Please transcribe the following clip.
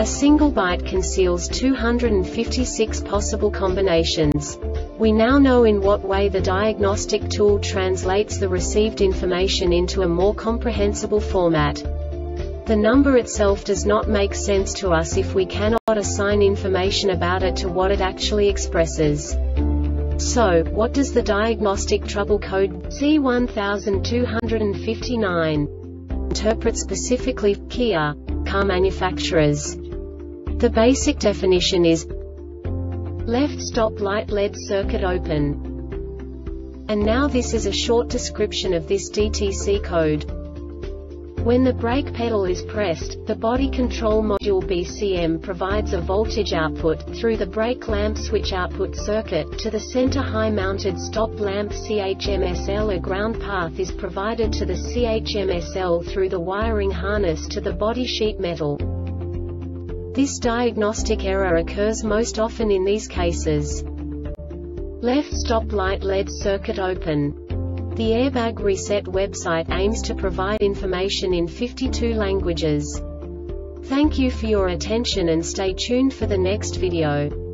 A single byte conceals 256 possible combinations. We now know in what way the diagnostic tool translates the received information into a more comprehensible format. The number itself does not make sense to us if we cannot assign information about it to what it actually expresses. So, what does the diagnostic trouble code C1259 interpret specifically for KIA car manufacturers? The basic definition is left stop light LED circuit open. And now this is a short description of this DTC code. When the brake pedal is pressed, the body control module BCM provides a voltage output, through the brake lamp switch output circuit, to the center high mounted stop lamp CHMSL. A ground path is provided to the CHMSL through the wiring harness to the body sheet metal. This diagnostic error occurs most often in these cases. Left stop light LED circuit open. The Airbag Reset website aims to provide information in 52 languages. Thank you for your attention and stay tuned for the next video.